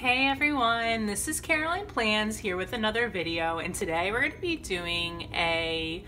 Hey everyone, this is Caroline Plans here with another video, and today we're going to be doing a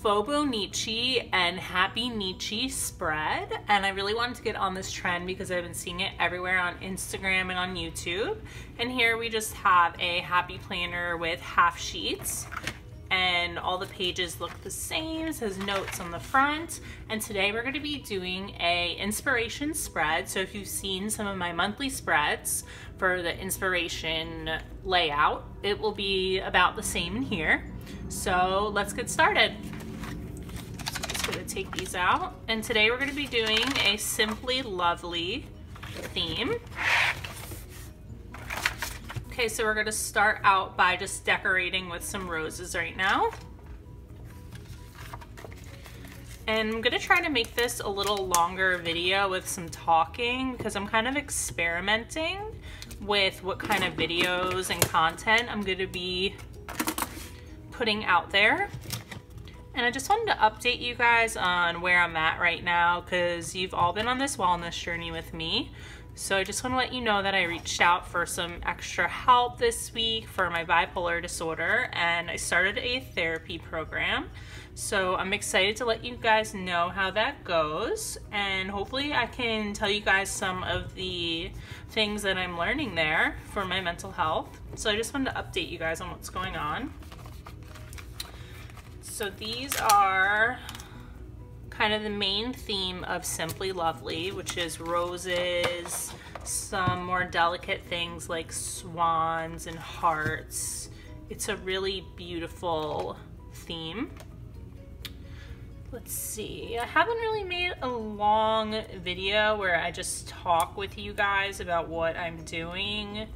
Fauxbonichi and Happynichi spread, and I really wanted to get on this trend because I've been seeing it everywhere on Instagram and on YouTube. And here we just have a Happy Planner with half sheets, and all the pages look the same. It says notes on the front, and today we're going to be doing a inspiration spread. So if you've seen some of my monthly spreads for the inspiration layout, it will be about the same in here. So let's get started. I'm just going to take these out, and today we're going to be doing a Simply Lovely theme. Okay, so we're gonna start out by just decorating with some roses right now. And I'm gonna try to make this a little longer video with some talking because I'm kind of experimenting with what kind of videos and content I'm gonna be putting out there. And I just wanted to update you guys on where I'm at right now because you've all been on this wellness journey with me. So I just want to let you know that I reached out for some extra help this week for my bipolar disorder, and I started a therapy program. So I'm excited to let you guys know how that goes, and hopefully I can tell you guys some of the things that I'm learning there for my mental health. So I just wanted to update you guys on what's going on. So these are kind of the main theme of Simply Lovely, which is roses, some more delicate things like swans and hearts. It's a really beautiful theme. Let's see, I haven't really made a long video where I just talk with you guys about what I'm doing,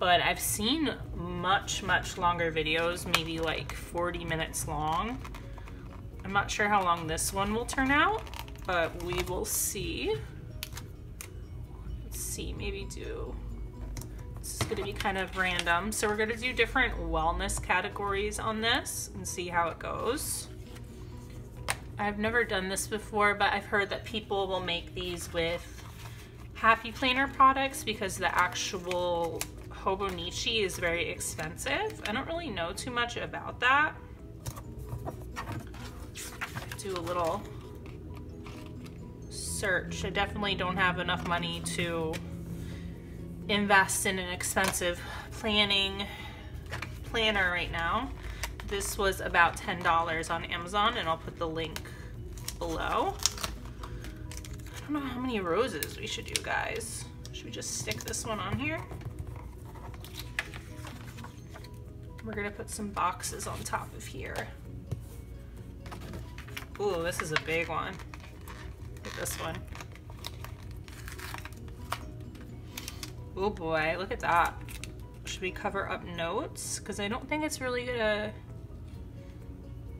but I've seen much longer videos, maybe like 40 minutes long. I'm not sure how long this one will turn out, but we will see. Let's see, maybe do, this is gonna be kind of random. So we're gonna do different wellness categories on this and see how it goes. I've never done this before, but I've heard that people will make these with Happy Planner products because the actual Hobonichi is very expensive. I don't really know too much about that. Do a little search. I definitely don't have enough money to invest in an expensive planner right now. This was about $10 on Amazon, and I'll put the link below. I don't know how many roses we should do, guys. Should we just stick this one on here? We're gonna put some boxes on top of here. Ooh, this is a big one. Look at this one. Oh boy, look at that. Should we cover up notes? Because I don't think it's really gonna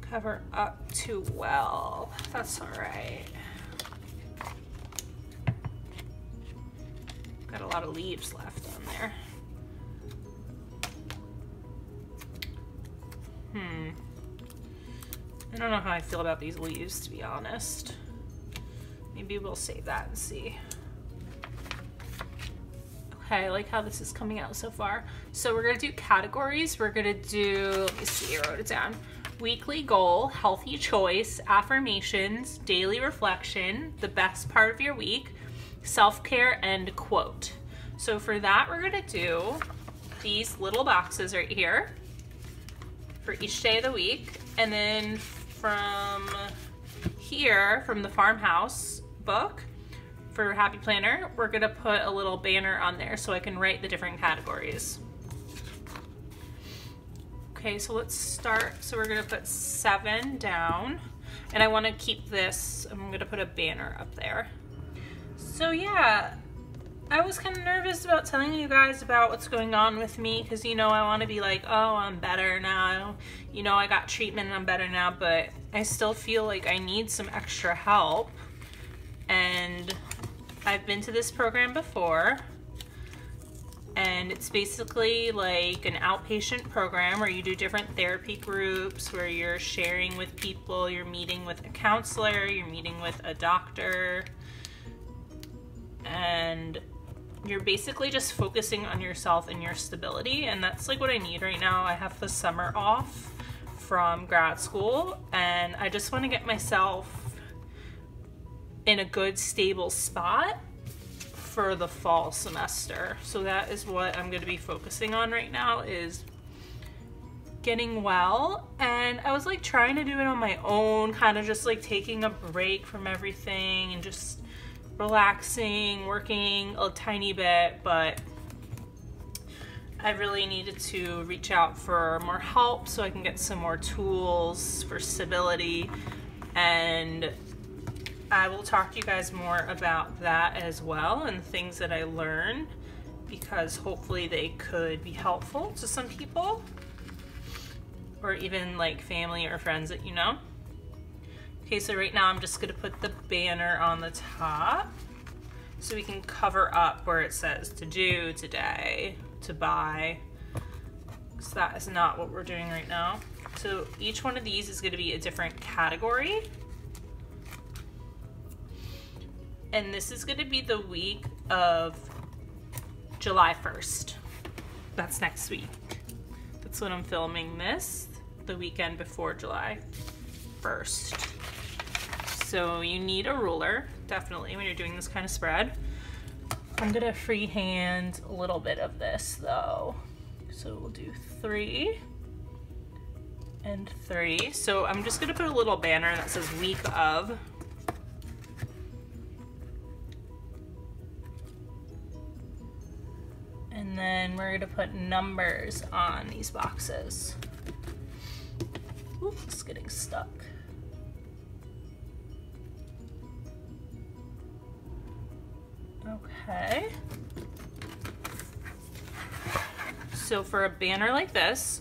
cover up too well. That's all right. Got a lot of leaves left on there. I don't know how I feel about these leaves, to be honest. Maybe we'll save that and see. Okay, I like how this is coming out so far. So we're gonna do categories. We're gonna do, let me see, I wrote it down. Weekly goal, healthy choice, affirmations, daily reflection, the best part of your week, self-care, and quote. So for that, we're gonna do these little boxes right here for each day of the week. And then from here, from the farmhouse book for Happy Planner, we're gonna put a little banner on there so I can write the different categories. Okay, so let's start. So we're gonna put 7 down, and I wanna keep this, I'm gonna put a banner up there. So yeah, I was kind of nervous about telling you guys about what's going on with me because, you know, I want to be like, oh, I'm better now, you know, I got treatment and I'm better now, but I still feel like I need some extra help. And I've been to this program before, and it's basically like an outpatient program where you do different therapy groups where you're sharing with people, you're meeting with a counselor, you're meeting with a doctor, and you're basically just focusing on yourself and your stability, and that's like what I need right now. I have the summer off from grad school and I just want to get myself in a good stable spot for the fall semester. So that is what I'm going to be focusing on right now, is getting well. And I was like trying to do it on my own, kind of just like taking a break from everything and just relaxing, working a tiny bit, but I really needed to reach out for more help so I can get some more tools for stability, and I will talk to you guys more about that as well and things that I learn, because hopefully they could be helpful to some people or even like family or friends that you know. Okay, so right now I'm just gonna put the banner on the top so we can cover up where it says to do, today, to buy, because that is not what we're doing right now. So each one of these is gonna be a different category. And this is gonna be the week of July 1st. That's next week. That's when I'm filming this, the weekend before July 1st. So you need a ruler, definitely, when you're doing this kind of spread. I'm gonna freehand a little bit of this though. So we'll do 3 and 3. So I'm just gonna put a little banner that says week of. And then we're gonna put numbers on these boxes. Oops, it's getting stuck. Okay, so for a banner like this,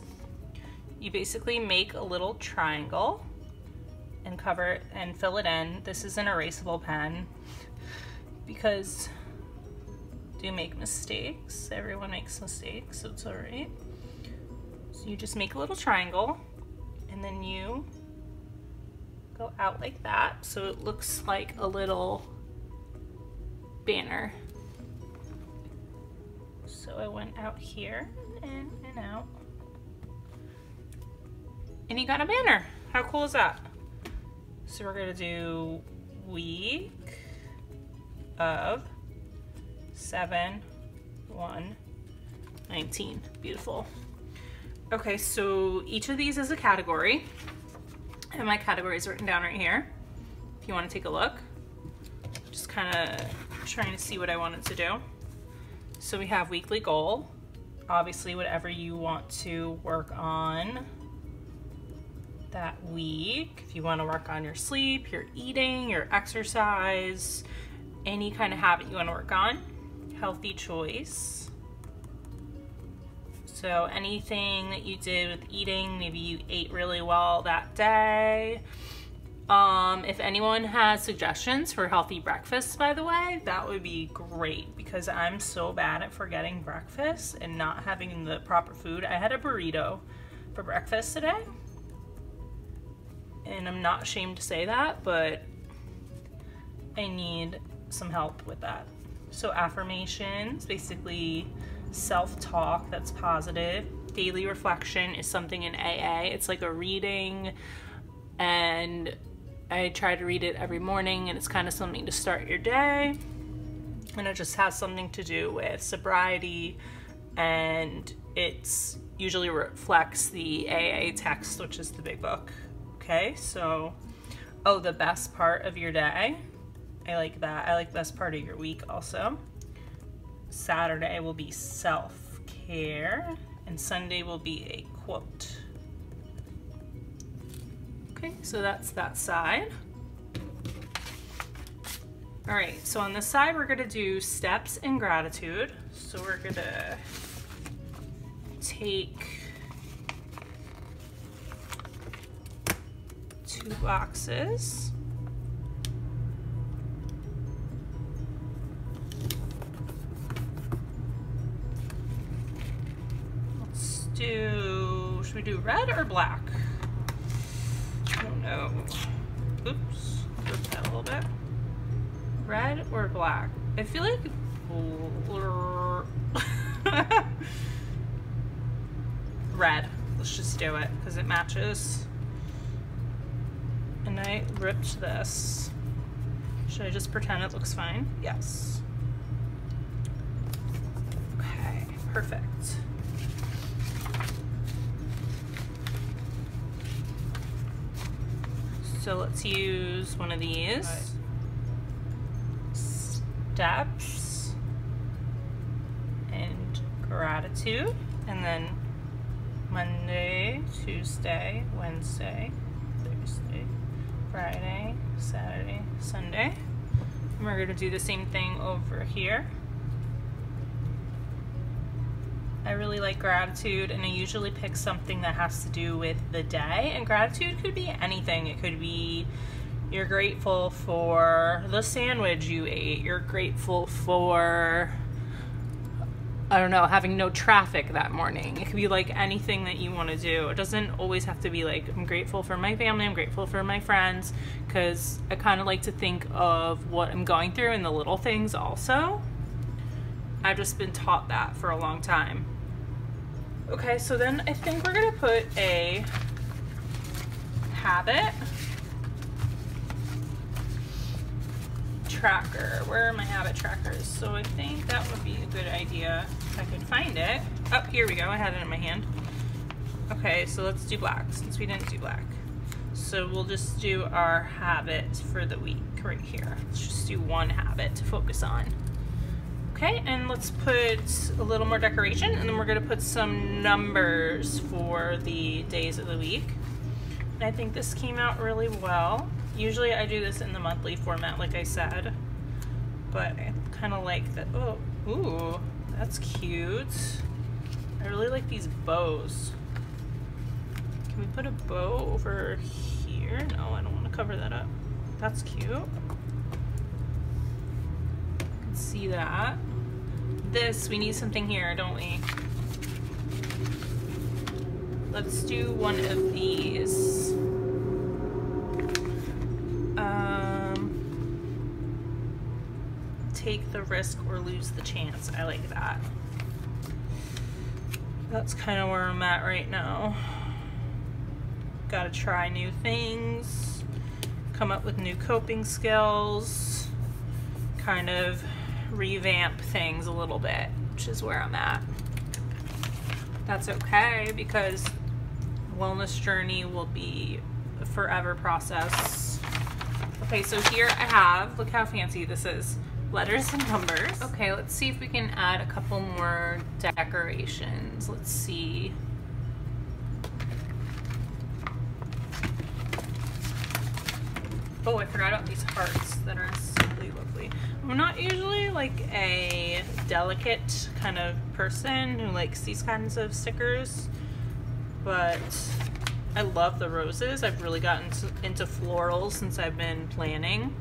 you basically make a little triangle and cover it and fill it in. This is an erasable pen because I do make mistakes. Everyone makes mistakes, so it's all right. So you just make a little triangle and then you go out like that. So it looks like a little banner. So I went out here and in and out, and you got a banner. How cool is that? So we're gonna do week of 7/1/19. Beautiful. Okay, so each of these is a category, and my category is written down right here if you want to take a look. Just kind of trying to see what I wanted to do. So we have weekly goal, obviously whatever you want to work on that week. If you want to work on your sleep, your eating, your exercise, any kind of habit you want to work on, healthy choice. So anything that you did with eating, maybe you ate really well that day. If anyone has suggestions for healthy breakfasts, by the way, that would be great, because I'm so bad at forgetting breakfast and not having the proper food. I had a burrito for breakfast today, and I'm not ashamed to say that, but I need some help with that. So affirmations, basically self-talk that's positive. Daily reflection is something in AA. It's like a reading, and I try to read it every morning, and it's kind of something to start your day, and it just has something to do with sobriety, and it's usually reflects the AA text, which is the big book. Okay, so, oh, the best part of your day. I like that. I like best part of your week also. Saturday will be self-care, and Sunday will be a quote. Okay, so that's that side. All right, so on this side, we're gonna do steps and gratitude. So we're gonna take 2 boxes. Let's do, should we do red or black? No. Oops, flip that a little bit. Red or black? I feel like red. Let's just do it because it matches. And I ripped this. Should I just pretend it looks fine? Yes. Okay, perfect. So let's use one of these. Steps and gratitude, and then Monday, Tuesday, Wednesday, Thursday, Friday, Saturday, Sunday. And we're gonna do the same thing over here. I really like gratitude, and I usually pick something that has to do with the day, and gratitude could be anything. It could be you're grateful for the sandwich you ate, you're grateful for, I don't know, having no traffic that morning. It could be like anything that you want to do. It doesn't always have to be like, I'm grateful for my family, I'm grateful for my friends, because I kind of like to think of what I'm going through and the little things also. I've just been taught that for a long time. Okay, so then I think we're gonna put a habit tracker. Where are my habit trackers? So I think that would be a good idea if I could find it. Oh, here we go, I had it in my hand. Okay, so let's do black since we didn't do black. So we'll just do our habit for the week right here. Let's just do one habit to focus on. Okay, and let's put a little more decoration, and then we're gonna put some numbers for the days of the week. And I think this came out really well. Usually I do this in the monthly format, like I said, but I kinda like that. Oh, ooh, that's cute. I really like these bows. Can we put a bow over here? No, I don't wanna cover that up. That's cute. I can see that. This, we need something here, don't we? Let's do one of these. Take the risk or lose the chance. I like that. That's kind of where I'm at right now. Gotta try new things, come up with new coping skills, kind of revamp things a little bit, which is where I'm at. That's okay, because wellness journey will be a forever process. Okay, so here I have, look how fancy this is, letters and numbers. Okay, let's see if we can add a couple more decorations. Let's see. Oh, I forgot about these hearts that are Simply Lovely. I'm not usually like a delicate kind of person who likes these kinds of stickers, but I love the roses. I've really gotten into florals since I've been planning.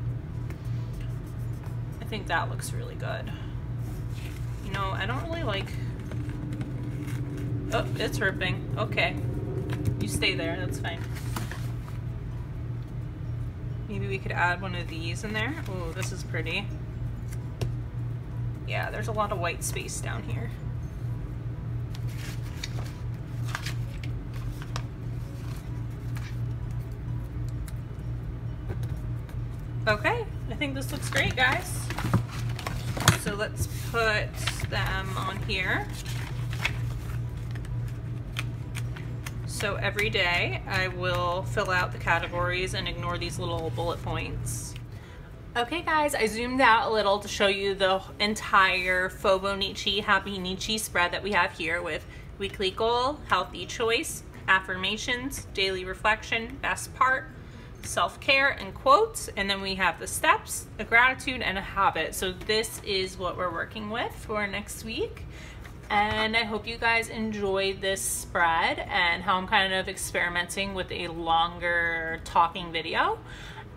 I think that looks really good. You know, I don't really like, oh, it's ripping. Okay, you stay there, that's fine. Maybe we could add one of these in there. Oh, this is pretty. Yeah, there's a lot of white space down here. Okay, I think this looks great, guys. So let's put them on here. So every day I will fill out the categories and ignore these little bullet points. Okay guys, I zoomed out a little to show you the entire Fauxbonichi, Happynichi spread that we have here with weekly goal, healthy choice, affirmations, daily reflection, best part, self-care and quotes, and then we have the steps, a gratitude, and a habit. So this is what we're working with for next week. And I hope you guys enjoyed this spread and how I'm kind of experimenting with a longer talking video.